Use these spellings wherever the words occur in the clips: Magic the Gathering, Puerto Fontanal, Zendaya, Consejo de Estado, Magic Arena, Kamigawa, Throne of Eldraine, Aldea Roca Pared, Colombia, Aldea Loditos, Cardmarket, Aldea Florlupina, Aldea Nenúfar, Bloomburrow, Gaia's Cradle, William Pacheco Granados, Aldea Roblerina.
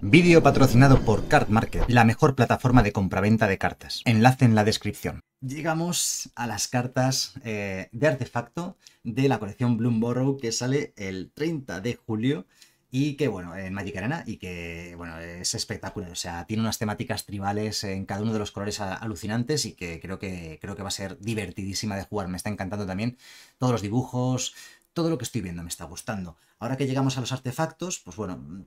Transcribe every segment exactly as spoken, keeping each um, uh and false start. Vídeo patrocinado por Cardmarket, la mejor plataforma de compraventa de cartas. Enlace en la descripción. Llegamos a las cartas eh, de artefacto de la colección Bloomburrow que sale el treinta de julio y que, bueno, en Magic Arena y que, bueno, es espectacular. O sea, tiene unas temáticas tribales en cada uno de los colores alucinantes y que creo que, creo que va a ser divertidísima de jugar. Me está encantando también todos los dibujos, todo lo que estoy viendo me está gustando. Ahora que llegamos a los artefactos, pues bueno...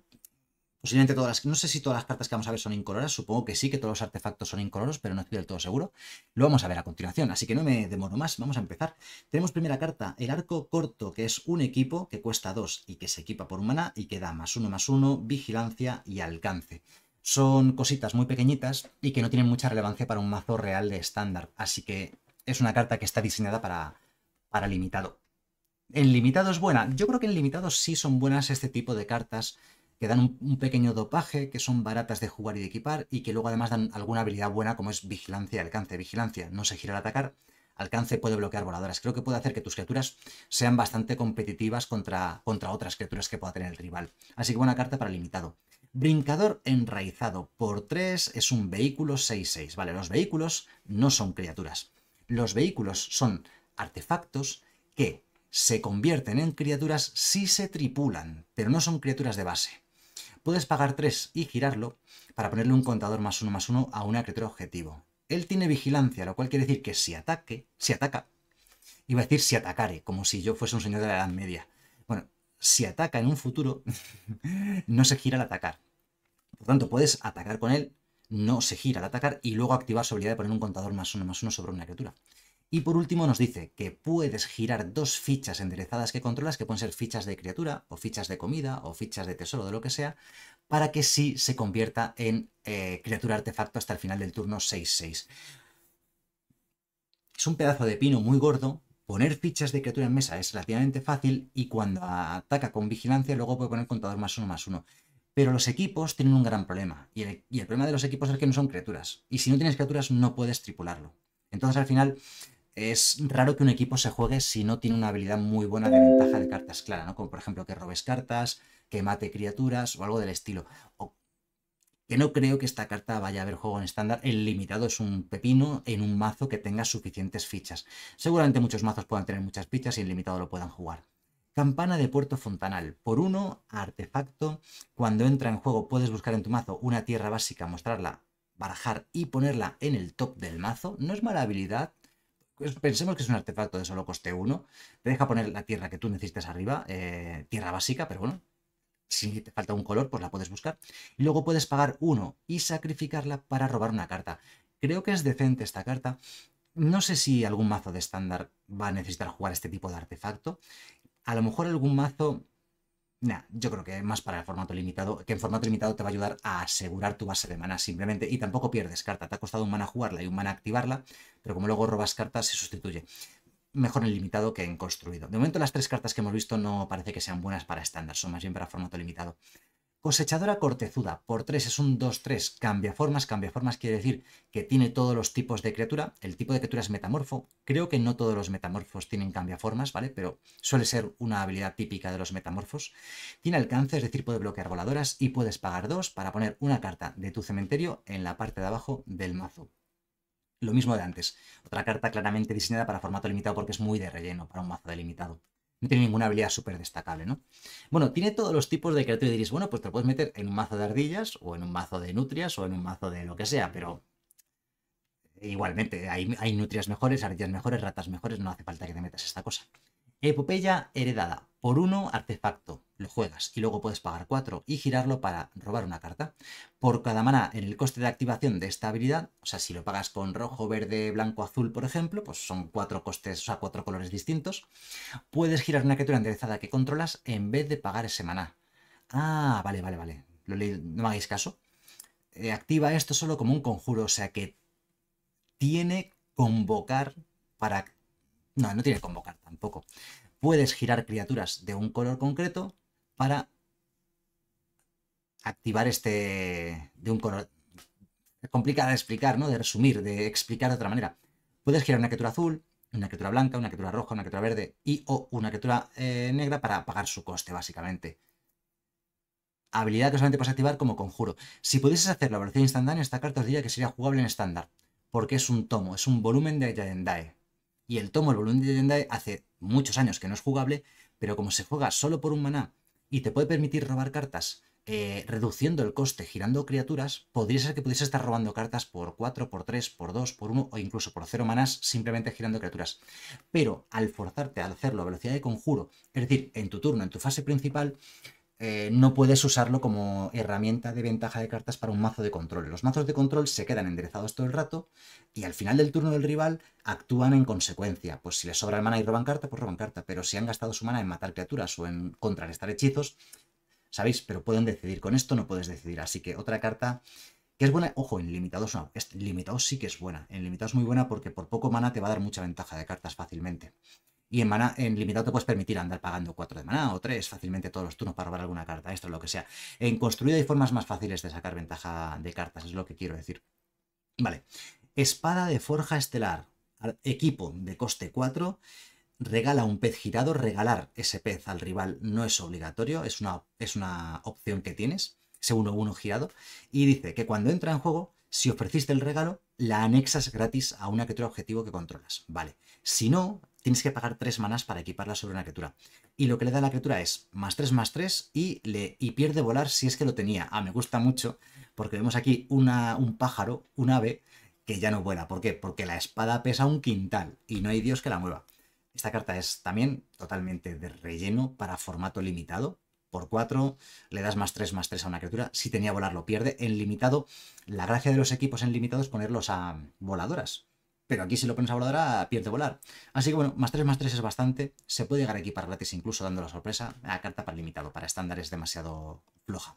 Posiblemente todas las... No sé si todas las cartas que vamos a ver son incoloras. Supongo que sí, que todos los artefactos son incoloros, pero no estoy del todo seguro. Lo vamos a ver a continuación, así que no me demoro más. Vamos a empezar. Tenemos primera carta, el arco corto, que es un equipo que cuesta dos y que se equipa por un maná y que da más uno, más uno, vigilancia y alcance. Son cositas muy pequeñitas y que no tienen mucha relevancia para un mazo real de estándar. Así que es una carta que está diseñada para, para limitado. En limitado es buena. Yo creo que en limitado sí son buenas este tipo de cartas, que dan un pequeño dopaje, que son baratas de jugar y de equipar, y que luego además dan alguna habilidad buena como es vigilancia y alcance. Vigilancia no se gira al atacar, alcance puede bloquear voladoras. Creo que puede hacer que tus criaturas sean bastante competitivas contra, contra otras criaturas que pueda tener el rival. Así que buena carta para limitado. Brincador enraizado por tres es un vehículo seis seis. Vale, los vehículos no son criaturas. Los vehículos son artefactos que se convierten en criaturas si se tripulan, pero no son criaturas de base. Puedes pagar tres y girarlo para ponerle un contador más uno más uno a una criatura objetivo. Él tiene vigilancia, lo cual quiere decir que si ataque, si ataca, iba a decir si atacare, como si yo fuese un señor de la Edad Media. Bueno, si ataca en un futuro, no se gira al atacar. Por tanto, puedes atacar con él, no se gira al atacar y luego activar su habilidad de poner un contador más uno más uno sobre una criatura. Y por último nos dice que puedes girar dos fichas enderezadas que controlas, que pueden ser fichas de criatura, o fichas de comida, o fichas de tesoro, de lo que sea, para que sí se convierta en eh, criatura artefacto hasta el final del turno seis seis. Es un pedazo de pino muy gordo. Poner fichas de criatura en mesa es relativamente fácil y cuando ataca con vigilancia luego puede poner contador más uno más uno. Pero los equipos tienen un gran problema. Y el, y el problema de los equipos es que no son criaturas. Y si no tienes criaturas no puedes tripularlo. Entonces al final... Es raro que un equipo se juegue si no tiene una habilidad muy buena de ventaja de cartas clara, ¿no? Como por ejemplo que robes cartas, que mate criaturas o algo del estilo. O que no creo que esta carta vaya a haber juego en estándar. El limitado es un pepino en un mazo que tenga suficientes fichas. Seguramente muchos mazos puedan tener muchas fichas y el limitado lo puedan jugar. Campana de Puerto Fontanal. Por uno, artefacto. Cuando entra en juego puedes buscar en tu mazo una tierra básica, mostrarla, barajar y ponerla en el top del mazo. No es mala habilidad. Pensemos que es un artefacto de solo coste uno. Te deja poner la tierra que tú necesitas arriba, eh, tierra básica, pero bueno, si te falta un color, pues la puedes buscar. Y luego puedes pagar uno y sacrificarla para robar una carta. Creo que es decente esta carta. No sé si algún mazo de estándar va a necesitar jugar este tipo de artefacto. A lo mejor algún mazo... Nah, yo creo que más para el formato limitado, que en formato limitado te va a ayudar a asegurar tu base de maná simplemente, y tampoco pierdes carta. Te ha costado un maná jugarla y un maná activarla, pero como luego robas cartas se sustituye. Mejor en limitado que en construido. De momento las tres cartas que hemos visto no parece que sean buenas para estándar, son más bien para formato limitado. Cosechadora cortezuda, por tres es un dos tres, cambia formas, cambia formas quiere decir que tiene todos los tipos de criatura, el tipo de criatura es metamorfo, creo que no todos los metamorfos tienen cambia formas, ¿vale? Pero suele ser una habilidad típica de los metamorfos. Tiene alcance, es decir, puede bloquear voladoras y puedes pagar dos para poner una carta de tu cementerio en la parte de abajo del mazo. Lo mismo de antes, otra carta claramente diseñada para formato limitado porque es muy de relleno para un mazo delimitado. No tiene ninguna habilidad súper destacable, ¿no? Bueno, tiene todos los tipos de criaturas y diréis, bueno, pues te lo puedes meter en un mazo de ardillas o en un mazo de nutrias o en un mazo de lo que sea, pero igualmente hay, hay nutrias mejores, ardillas mejores, ratas mejores, no hace falta que te metas esta cosa. Epopeya heredada. Por uno, artefacto. Lo juegas y luego puedes pagar cuatro y girarlo para robar una carta. Por cada maná en el coste de activación de esta habilidad, o sea, si lo pagas con rojo, verde, blanco, azul, por ejemplo, pues son cuatro costes, o sea, cuatro colores distintos, puedes girar una criatura enderezada que controlas en vez de pagar ese maná. Ah, vale, vale, vale. Lo leí, no me hagáis caso. Eh, activa esto solo como un conjuro, o sea que tiene convocar para... No, no tiene que convocar tampoco. Puedes girar criaturas de un color concreto para activar este... de un color... Es complicado de explicar, ¿no? De resumir, de explicar de otra manera. Puedes girar una criatura azul una criatura blanca, una criatura roja, una criatura verde y o una criatura eh, negra para pagar su coste, básicamente. Habilidad que solamente puedes activar como conjuro. Si pudieses hacer la evolución instantánea, esta carta os diría que sería jugable en estándar, porque es un tomo, es un volumen de Zendaya. Y el tomo, el volumen de Zendaya, hace muchos años que no es jugable, pero como se juega solo por un maná y te puede permitir robar cartas eh, reduciendo el coste, girando criaturas, podría ser que pudiese estar robando cartas por cuatro, por tres, por dos, por uno o incluso por cero manás simplemente girando criaturas. Pero al forzarte a hacerlo a velocidad de conjuro, es decir, en tu turno, en tu fase principal, eh, no puedes usarlo como herramienta de ventaja de cartas para un mazo de control. Los mazos de control se quedan enderezados todo el rato y al final del turno del rival actúan en consecuencia. Pues si les sobra el mana y roban carta, pues roban carta. Pero si han gastado su mana en matar criaturas o en contrarrestar hechizos, ¿sabéis? Pero pueden decidir. Con esto no puedes decidir. Así que otra carta que es buena. Ojo, en limitados no. En limitados sí que es buena. En limitados muy buena porque por poco mana te va a dar mucha ventaja de cartas fácilmente. Y en, mana, en limitado te puedes permitir andar pagando cuatro de maná o tres fácilmente todos los turnos para robar alguna carta extra, lo que sea. En construido hay formas más fáciles de sacar ventaja de cartas, es lo que quiero decir. Vale. Espada de Forja Estelar. Equipo de coste cuatro. Regala un pez girado. Regalar ese pez al rival no es obligatorio, es una, es una opción que tienes, según uno girado. Y dice que cuando entra en juego, si ofreciste el regalo, la anexas gratis a una criatura objetivo que controlas. Vale. Si no, tienes que pagar tres manás para equiparla sobre una criatura. Y lo que le da a la criatura es más tres, más tres y, le, y pierde volar si es que lo tenía. Ah, me gusta mucho porque vemos aquí una, un pájaro, un ave, que ya no vuela. ¿Por qué? Porque la espada pesa un quintal y no hay Dios que la mueva. Esta carta es también totalmente de relleno para formato limitado. Por cuatro, le das más tres, más tres a una criatura. Si tenía volar, lo pierde. En limitado, la gracia de los equipos en limitado es ponerlos a voladoras. Pero aquí si lo pones a voladora, pierde volar. Así que bueno, más tres, más tres es bastante. Se puede llegar a equipar gratis incluso dando la sorpresa. La carta para limitado, para estándar es demasiado floja.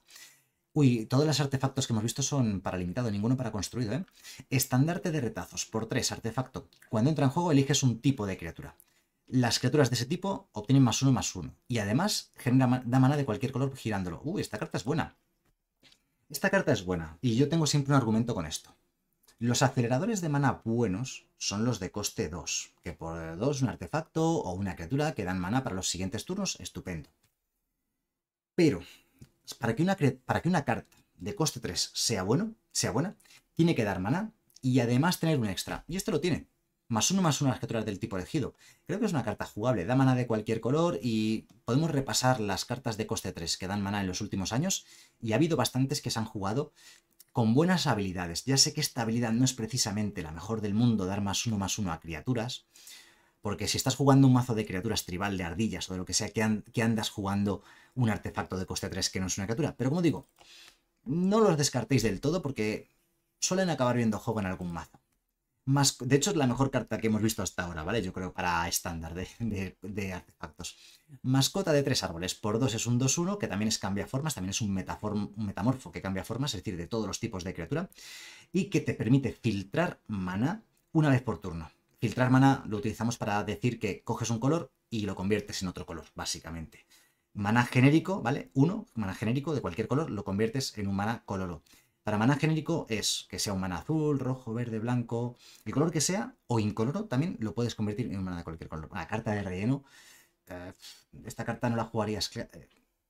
Uy, todos los artefactos que hemos visto son para limitado, ninguno para construido, ¿eh? Estandarte de retazos, por tres, artefacto. Cuando entra en juego, eliges un tipo de criatura. Las criaturas de ese tipo obtienen más uno, más uno. Y además genera, da maná de cualquier color girándolo. Uy, esta carta es buena. Esta carta es buena. Y yo tengo siempre un argumento con esto. Los aceleradores de maná buenos son los de coste dos. Que por dos un artefacto o una criatura que dan maná para los siguientes turnos, estupendo. Pero, para que una, para que una carta de coste tres sea, bueno, sea buena, tiene que dar maná y además tener un extra. Y esto lo tiene. Más uno, más uno a las criaturas del tipo elegido. Creo que es una carta jugable. Da maná de cualquier color y podemos repasar las cartas de coste tres que dan maná en los últimos años. Y ha habido bastantes que se han jugado con buenas habilidades. Ya sé que esta habilidad no es precisamente la mejor del mundo, dar más uno, más uno a criaturas. Porque si estás jugando un mazo de criaturas tribal, de ardillas o de lo que sea, que, and que andas jugando un artefacto de coste tres que no es una criatura. Pero como digo, no los descartéis del todo porque suelen acabar viendo juego en algún mazo. Más, de hecho, es la mejor carta que hemos visto hasta ahora, ¿vale? Yo creo para estándar de, de, de artefactos. Mascota de tres árboles. Por dos es un dos uno, que también es cambia formas, también es un, metaform, un metamorfo que cambia formas, es decir, de todos los tipos de criatura. Y que te permite filtrar maná una vez por turno. Filtrar maná lo utilizamos para decir que coges un color y lo conviertes en otro color, básicamente. Maná genérico, ¿vale? Uno, maná genérico de cualquier color, lo conviertes en un maná coloro. Para maná genérico es que sea un maná azul, rojo, verde, blanco, el color que sea, o incoloro también lo puedes convertir en un maná de cualquier color. Una carta de relleno, eh, esta carta no la jugarías.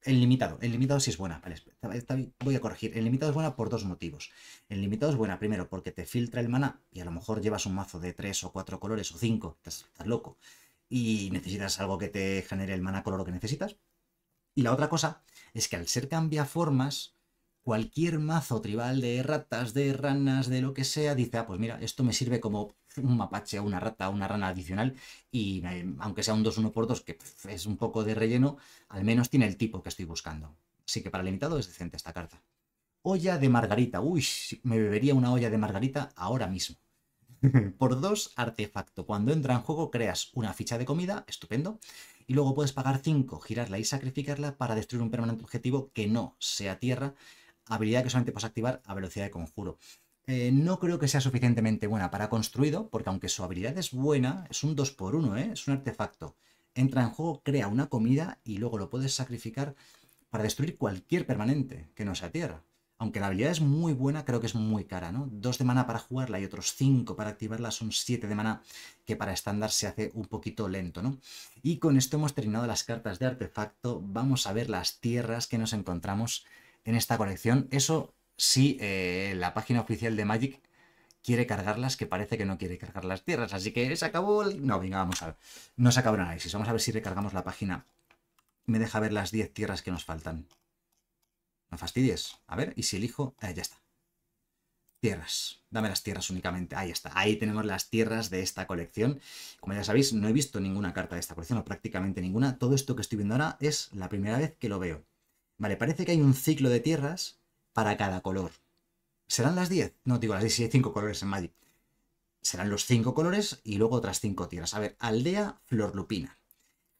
En limitado, en limitado sí es buena, vale, esta, esta voy a corregir. En limitado es buena por dos motivos. En limitado es buena, primero, porque te filtra el maná y a lo mejor llevas un mazo de tres o cuatro colores o cinco, estás, estás loco, y necesitas algo que te genere el maná color que necesitas. Y la otra cosa es que al ser cambiaformas, cualquier mazo tribal de ratas, de ranas, de lo que sea, dice, ah, pues mira, esto me sirve como un mapache, una rata, una rana adicional, y aunque sea un dos uno por dos, que es un poco de relleno, al menos tiene el tipo que estoy buscando. Así que para limitado es decente esta carta. Olla de margarita. Uy, me bebería una olla de margarita ahora mismo. Por dos, artefacto. Cuando entra en juego, creas una ficha de comida, estupendo, y luego puedes pagar cinco, girarla y sacrificarla para destruir un permanente objetivo que no sea tierra. Habilidad que solamente puedes activar a velocidad de conjuro. Eh, no creo que sea suficientemente buena para construido, porque aunque su habilidad es buena, es un dos por uno, ¿eh? Es un artefacto. Entra en juego, crea una comida y luego lo puedes sacrificar para destruir cualquier permanente que no sea tierra. Aunque la habilidad es muy buena, creo que es muy cara, ¿no? Dos de maná para jugarla y otros cinco para activarla son siete de maná, que para estándar se hace un poquito lento, ¿no? Y con esto hemos terminado las cartas de artefacto. Vamos a ver las tierras que nos encontramos en esta colección. Eso sí, eh, la página oficial de Magic quiere cargarlas, que parece que no quiere cargar las tierras. Así que se acabó el... No, venga, vamos a ver. No se acabó el análisis. Vamos a ver si recargamos la página. Me deja ver las diez tierras que nos faltan. No fastidies. A ver, y si elijo... Eh, ya está. Tierras. Dame las tierras únicamente. Ahí está. Ahí tenemos las tierras de esta colección. Como ya sabéis, no he visto ninguna carta de esta colección, o prácticamente ninguna. Todo esto que estoy viendo ahora es la primera vez que lo veo. Vale, parece que hay un ciclo de tierras para cada color. ¿Serán las diez? No, digo las diez, si hay cinco colores en Magic. Serán los cinco colores y luego otras cinco tierras. A ver, aldea florlupina.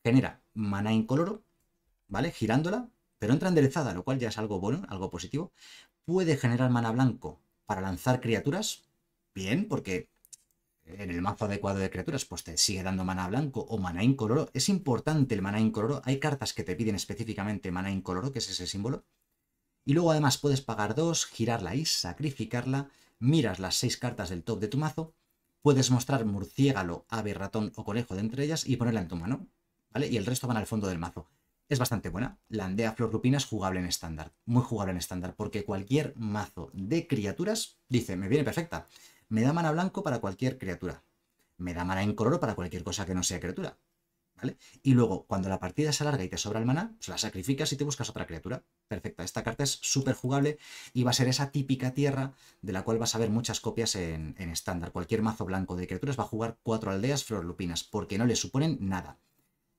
Genera maná incoloro, ¿vale? Girándola. Pero entra enderezada, lo cual ya es algo bueno, algo positivo. Puede generar mana blanco para lanzar criaturas. Bien, porque en el mazo adecuado de criaturas pues te sigue dando mana blanco o mana incoloro. Es importante el mana incoloro. Hay cartas que te piden específicamente mana incoloro, que es ese símbolo. Y luego además puedes pagar dos, girarla y sacrificarla. Miras las seis cartas del top de tu mazo. Puedes mostrar murciélago, ave, ratón o conejo de entre ellas y ponerla en tu mano, ¿vale? Y el resto van al fondo del mazo. Es bastante buena. La aldea florlupina es jugable en estándar, muy jugable en estándar, porque cualquier mazo de criaturas dice, me viene perfecta, me da mana blanco para cualquier criatura, me da mana incoloro para cualquier cosa que no sea criatura, ¿vale? Y luego, cuando la partida se alarga y te sobra el mana, pues la sacrificas y te buscas otra criatura. Perfecta, esta carta es súper jugable y va a ser esa típica tierra de la cual vas a ver muchas copias en estándar. Cualquier mazo blanco de criaturas va a jugar cuatro aldeas florlupinas, porque no le suponen nada.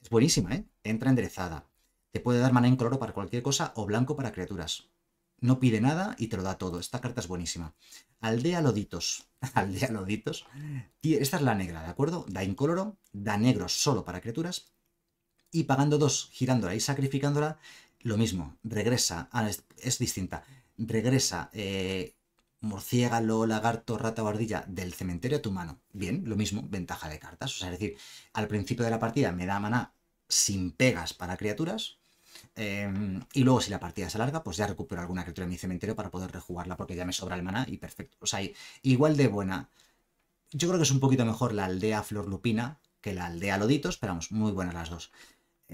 Es buenísima, ¿eh? Entra enderezada. Te puede dar mana incoloro para cualquier cosa o blanco para criaturas. No pide nada y te lo da todo. Esta carta es buenísima. Aldea Loditos. Aldea Loditos. Esta es la negra, ¿de acuerdo? Da incoloro, da negro solo para criaturas. Y pagando dos, girándola y sacrificándola, lo mismo. Regresa. Ah, es, es distinta. Regresa eh, murciélago, lagarto, rata o ardilla del cementerio a tu mano. Bien, lo mismo. Ventaja de cartas. O sea, es decir, al principio de la partida me da maná sin pegas para criaturas. Eh, y luego si la partida se alarga, pues ya recupero alguna criatura de mi cementerio para poder rejugarla, porque ya me sobra el maná y perfecto. O sea, igual de buena. Yo creo que es un poquito mejor la aldea florlupina que la aldea loditos, pero vamos, muy buenas las dos.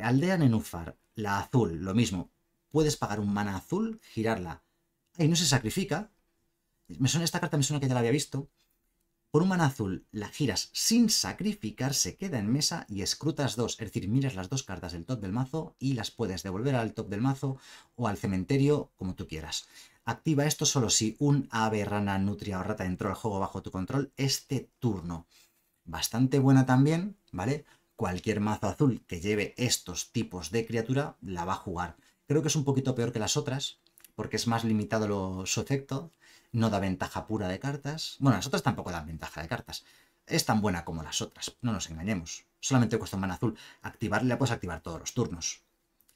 Aldea nenúfar, la azul, lo mismo. Puedes pagar un maná azul, girarla. Ahí no se sacrifica. Me suena, esta carta me suena que ya la había visto. Por un maná azul la giras sin sacrificar, se queda en mesa y escrutas dos. Es decir, miras las dos cartas del top del mazo y las puedes devolver al top del mazo o al cementerio, como tú quieras. Activa esto solo si un ave, rana, nutria o rata entró al juego bajo tu control este turno. Bastante buena también, ¿vale? Cualquier mazo azul que lleve estos tipos de criatura la va a jugar. Creo que es un poquito peor que las otras, porque es más limitado lo, su efecto. No da ventaja pura de cartas. Bueno, las otras tampoco dan ventaja de cartas. Es tan buena como las otras, no nos engañemos. Solamente cuesta un maná azul. Activarle la puedes activar todos los turnos.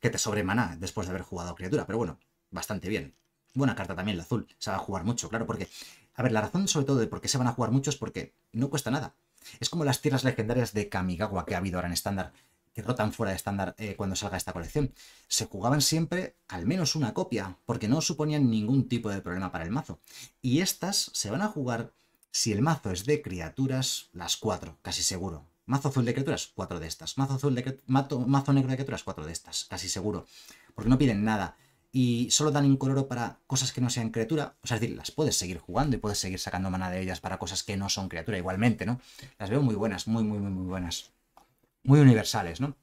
Que te sobre maná después de haber jugado criatura, pero bueno, bastante bien. Buena carta también la azul. Se va a jugar mucho, claro, porque... A ver, la razón sobre todo de por qué se van a jugar mucho es porque no cuesta nada. Es como las tierras legendarias de Kamigawa que ha habido ahora en estándar, que rotan fuera de estándar eh, cuando salga esta colección. Se jugaban siempre al menos una copia, porque no suponían ningún tipo de problema para el mazo. Y estas se van a jugar, si el mazo es de criaturas, las cuatro, casi seguro. Mazo azul de criaturas, cuatro de estas. Mazo, azul de, mato, mazo negro de criaturas, cuatro de estas, casi seguro. Porque no piden nada. Y solo dan incoloro para cosas que no sean criatura. O sea, es decir, las puedes seguir jugando y puedes seguir sacando mana de ellas para cosas que no son criatura igualmente, ¿no? Las veo muy buenas, muy, muy, muy, muy buenas. Muy universales, ¿no?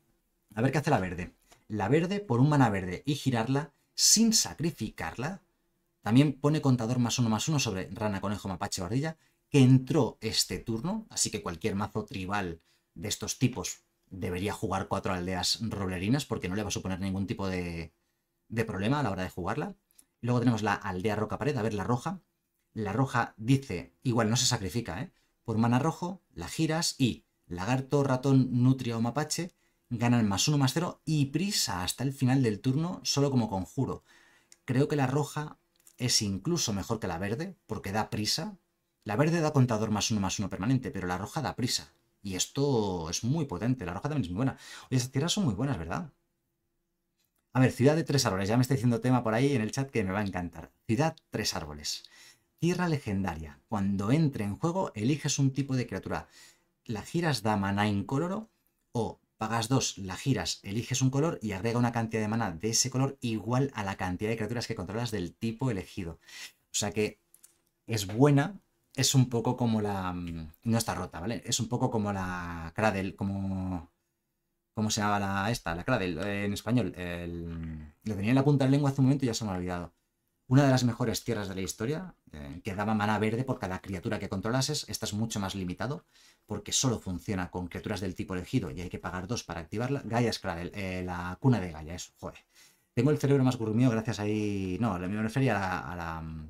A ver qué hace la verde. La verde por un mana verde y girarla sin sacrificarla. También pone contador más uno más uno sobre rana, conejo, mapache o ardilla, que entró este turno. Así que cualquier mazo tribal de estos tipos debería jugar cuatro aldeas roblerinas, porque no le va a suponer ningún tipo de, de problema a la hora de jugarla. Luego tenemos la aldea roca pared. A ver, la roja. La roja dice, igual no se sacrifica, ¿eh? Por mana rojo la giras y... Lagarto, ratón, nutria o mapache ganan más uno, más cero y prisa hasta el final del turno solo como conjuro. Creo que la roja es incluso mejor que la verde porque da prisa. La verde da contador más uno, más uno permanente, pero la roja da prisa. Y esto es muy potente. La roja también es muy buena. Oye, estas tierras son muy buenas, ¿verdad? A ver, ciudad de tres árboles. Ya me está diciendo tema por ahí en el chat que me va a encantar. Ciudad tres árboles. Tierra legendaria. Cuando entre en juego, eliges un tipo de criatura. La giras da maná incoloro o pagas dos, la giras, eliges un color y agrega una cantidad de maná de ese color igual a la cantidad de criaturas que controlas del tipo elegido. O sea que es buena, es un poco como la... No está rota, ¿vale? Es un poco como la Cradle, como... ¿Cómo se llamaba la esta? La Cradle, en español. El... Lo tenía en la punta de la lengua hace un momento y ya se me ha olvidado. Una de las mejores tierras de la historia, eh, que daba maná verde por cada criatura que controlases. Esta es mucho más limitado, porque solo funciona con criaturas del tipo elegido y hay que pagar dos para activarla. Gaia's Cradle, eh, la cuna de Gaia, eso, joder. Tengo el cerebro más gurumío gracias ahí... No, me refería a la, a la...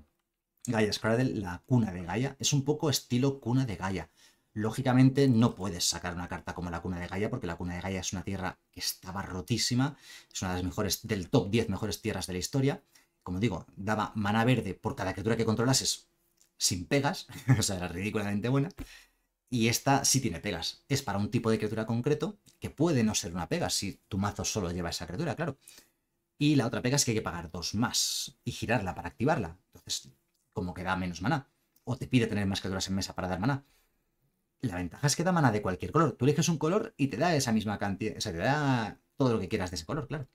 Gaia's Cradle, la cuna de Gaia. Es un poco estilo cuna de Gaia. Lógicamente no puedes sacar una carta como la cuna de Gaia, porque la cuna de Gaia es una tierra que estaba rotísima. Es una de las mejores, del top diez mejores tierras de la historia. Como digo, daba maná verde por cada criatura que controlases sin pegas, o sea, era ridículamente buena. Y esta sí tiene pegas. Es para un tipo de criatura concreto, que puede no ser una pega si tu mazo solo lleva esa criatura, claro. Y la otra pega es que hay que pagar dos más y girarla para activarla. Entonces, como que da menos maná. O te pide tener más criaturas en mesa para dar maná. La ventaja es que da maná de cualquier color. Tú eliges un color y te da esa misma cantidad, o sea, te da todo lo que quieras de ese color, claro.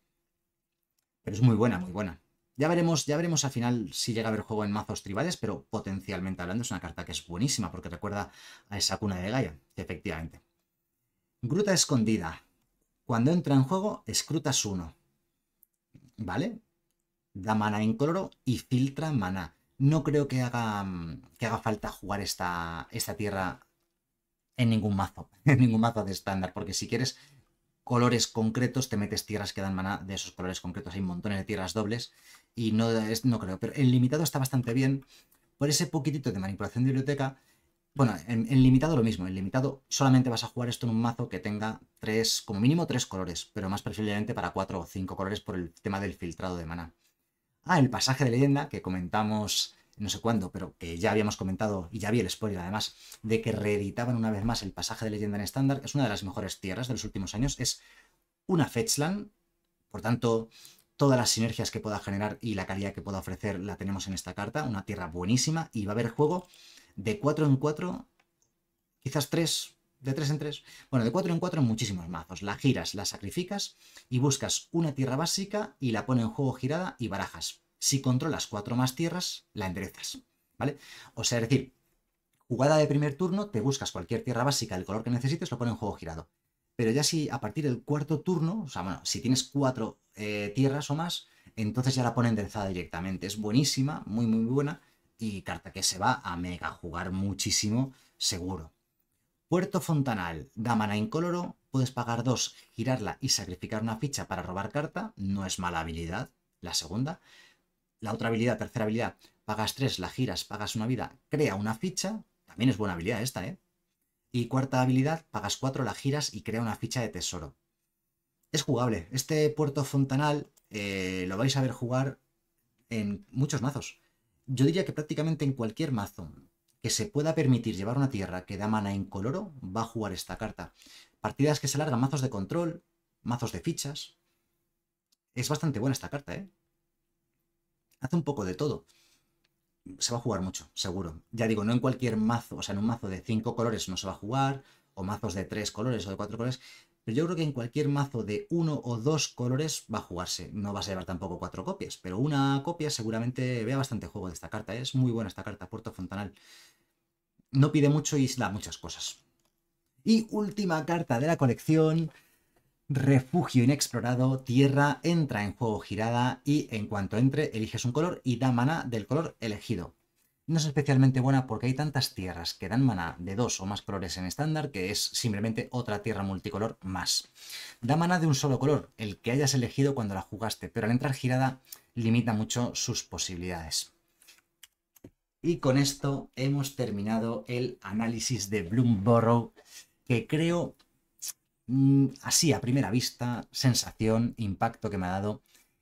Pero es muy buena, muy buena. Ya veremos, ya veremos al final si llega a haber juego en mazos tribales, pero potencialmente hablando es una carta que es buenísima porque recuerda a esa cuna de Gaia, efectivamente. Gruta escondida. Cuando entra en juego, escrutas uno. ¿Vale? Da maná incoloro y filtra maná. No creo que haga, que haga falta jugar esta, esta tierra en ningún mazo, en ningún mazo de estándar, porque si quieres colores concretos te metes tierras que dan maná de esos colores concretos. Hay montones de tierras dobles. Y no, no creo, pero el limitado está bastante bien por ese poquitito de manipulación de biblioteca. Bueno, en, en limitado lo mismo. En limitado solamente vas a jugar esto en un mazo que tenga tres, como mínimo tres colores, pero más preferiblemente para cuatro o cinco colores por el tema del filtrado de maná. Ah, el pasaje de leyenda que comentamos no sé cuándo, pero que ya habíamos comentado y ya vi el spoiler además, de que reeditaban una vez más el pasaje de leyenda en estándar. Es una de las mejores tierras de los últimos años. Es una fetchland, por tanto... Todas las sinergias que pueda generar y la calidad que pueda ofrecer la tenemos en esta carta. Una tierra buenísima y va a haber juego de cuatro en cuatro, quizás tres, de tres en tres. Bueno, de cuatro en cuatro en muchísimos mazos. La giras, la sacrificas y buscas una tierra básica y la pone en juego girada y barajas. Si controlas cuatro más tierras, la enderezas, ¿vale? O sea, es decir, jugada de primer turno, te buscas cualquier tierra básica, el color que necesites, lo pone en juego girado. Pero ya si a partir del cuarto turno, o sea, bueno, si tienes cuatro eh, tierras o más, entonces ya la pone enderezada directamente. Es buenísima, muy, muy buena, y carta que se va a mega jugar muchísimo, seguro. Puerto Fontanal, da maná incoloro, puedes pagar dos, girarla y sacrificar una ficha para robar carta. No es mala habilidad, la segunda. La otra habilidad, tercera habilidad, pagas tres, la giras, pagas una vida, crea una ficha. También es buena habilidad esta, ¿eh? Y cuarta habilidad, pagas cuatro, la giras y crea una ficha de tesoro. Es jugable. Este Puerto Fontanal eh, lo vais a ver jugar en muchos mazos. Yo diría que prácticamente en cualquier mazo que se pueda permitir llevar una tierra que da mana incoloro, va a jugar esta carta. Partidas que se largan, mazos de control, mazos de fichas. Es bastante buena esta carta, ¿eh? Hace un poco de todo. Se va a jugar mucho, seguro. Ya digo, no en cualquier mazo, o sea, en un mazo de cinco colores no se va a jugar, o mazos de tres colores o de cuatro colores, pero yo creo que en cualquier mazo de uno o dos colores va a jugarse. No vas a llevar tampoco cuatro copias, pero una copia seguramente vea bastante juego de esta carta, ¿eh? Es muy buena esta carta, Puerto Fontanal. No pide mucho y da muchas cosas. Y última carta de la colección... Refugio inexplorado, tierra, entra en juego girada y en cuanto entre eliges un color y da maná del color elegido. No es especialmente buena porque hay tantas tierras que dan maná de dos o más colores en estándar que es simplemente otra tierra multicolor más. Da maná de un solo color, el que hayas elegido cuando la jugaste, pero al entrar girada limita mucho sus posibilidades. Y con esto hemos terminado el análisis de Bloomburrow, que creo... Así, a primera vista, sensación, impacto que me ha dado,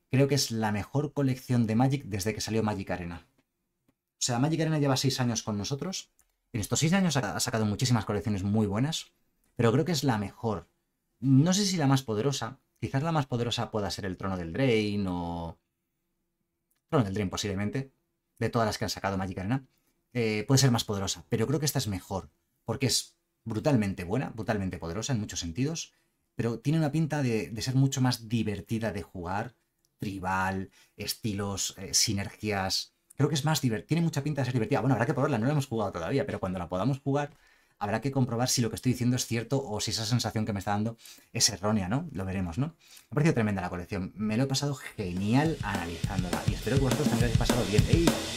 creo que es la mejor colección de Magic desde que salió Magic Arena. O sea, Magic Arena lleva seis años con nosotros. En estos seis años ha sacado muchísimas colecciones muy buenas, pero creo que es la mejor. No sé si la más poderosa, Quizás la más poderosa pueda ser el Trono del Drain o... Trono del Drain posiblemente, de todas las que han sacado Magic Arena. Eh, puede ser más poderosa, pero creo que esta es mejor, porque es brutalmente buena, brutalmente poderosa en muchos sentidos, pero tiene una pinta de, de ser mucho más divertida de jugar, tribal, estilos, eh, sinergias... Creo que es más divertida, tiene mucha pinta de ser divertida. Bueno, habrá que probarla, no la hemos jugado todavía, pero cuando la podamos jugar habrá que comprobar si lo que estoy diciendo es cierto o si esa sensación que me está dando es errónea, ¿no? Lo veremos, ¿no? Me ha parecido tremenda la colección, me lo he pasado genial analizándola y espero que vosotros también lo hayáis pasado bien. ¡Ey!